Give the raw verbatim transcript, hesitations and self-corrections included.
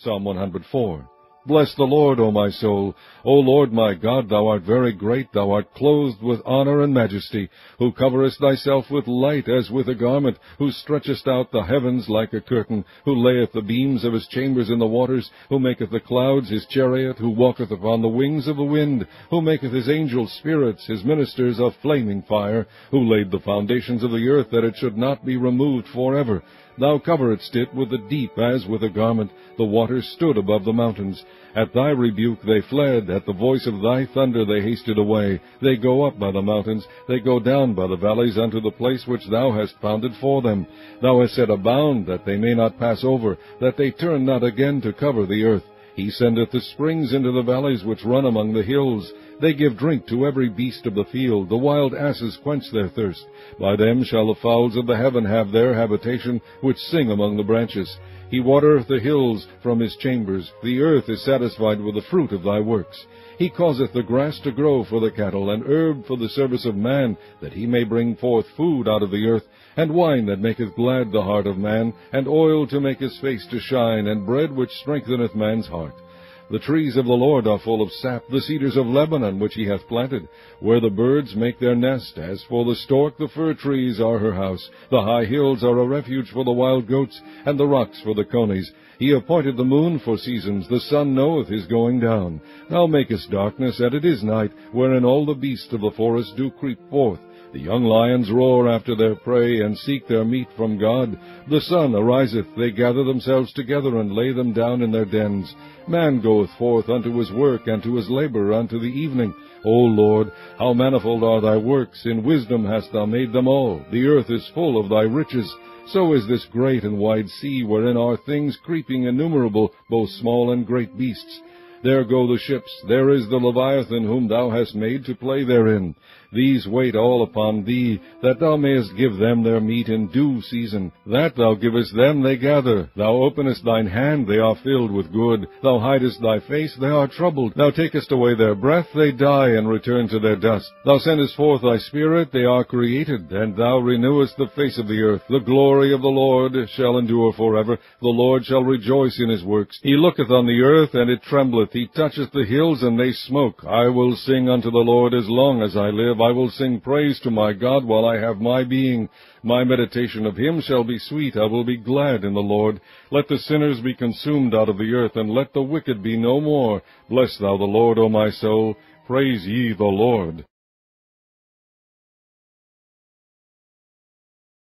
Psalm one hundred four. Bless the Lord, O my soul. O Lord my God, thou art very great, thou art clothed with honor and majesty, who coverest thyself with light as with a garment, who stretchest out the heavens like a curtain, who layeth the beams of his chambers in the waters, who maketh the clouds his chariot, who walketh upon the wings of the wind, who maketh his angels spirits, his ministers of flaming fire, who laid the foundations of the earth, that it should not be removed forever. Thou coverest it with the deep as with a garment. The waters stood above the mountains. At thy rebuke they fled. At the voice of thy thunder they hasted away. They go up by the mountains. They go down by the valleys unto the place which thou hast founded for them. Thou hast set a bound, that they may not pass over, that they turn not again to cover the earth. He sendeth the springs into the valleys which run among the hills. They give drink to every beast of the field. The wild asses quench their thirst. By them shall the fowls of the heaven have their habitation, which sing among the branches. He watereth the hills from his chambers. The earth is satisfied with the fruit of thy works. He causeth the grass to grow for the cattle, and herb for the service of man, that he may bring forth food out of the earth, and wine that maketh glad the heart of man, and oil to make his face to shine, and bread which strengtheneth man's heart. The trees of the Lord are full of sap, the cedars of Lebanon which he hath planted, where the birds make their nest. As for the stork, the fir trees are her house. The high hills are a refuge for the wild goats, and the rocks for the conies. He appointed the moon for seasons, the sun knoweth his going down. Thou makest darkness, and it is night, wherein all the beasts of the forest do creep forth. The young lions roar after their prey, and seek their meat from God. The sun ariseth, they gather themselves together, and lay them down in their dens. Man goeth forth unto his work, and to his labour unto the evening. O Lord, how manifold are thy works! In wisdom hast thou made them all. The earth is full of thy riches. So is this great and wide sea, wherein are things creeping innumerable, both small and great beasts. There go the ships, there is the Leviathan, whom thou hast made to play therein. These wait all upon thee, that thou mayest give them their meat in due season. That thou givest them, they gather. Thou openest thine hand, they are filled with good. Thou hidest thy face, they are troubled. Thou takest away their breath, they die and return to their dust. Thou sendest forth thy spirit, they are created, and thou renewest the face of the earth. The glory of the Lord shall endure forever. The Lord shall rejoice in his works. He looketh on the earth, and it trembleth. He toucheth the hills, and they smoke. I will sing unto the Lord as long as I live. I will sing praise to my God while I have my being. My meditation of him shall be sweet. I will be glad in the Lord. Let the sinners be consumed out of the earth, and let the wicked be no more. Bless thou the Lord, O my soul. Praise ye the Lord.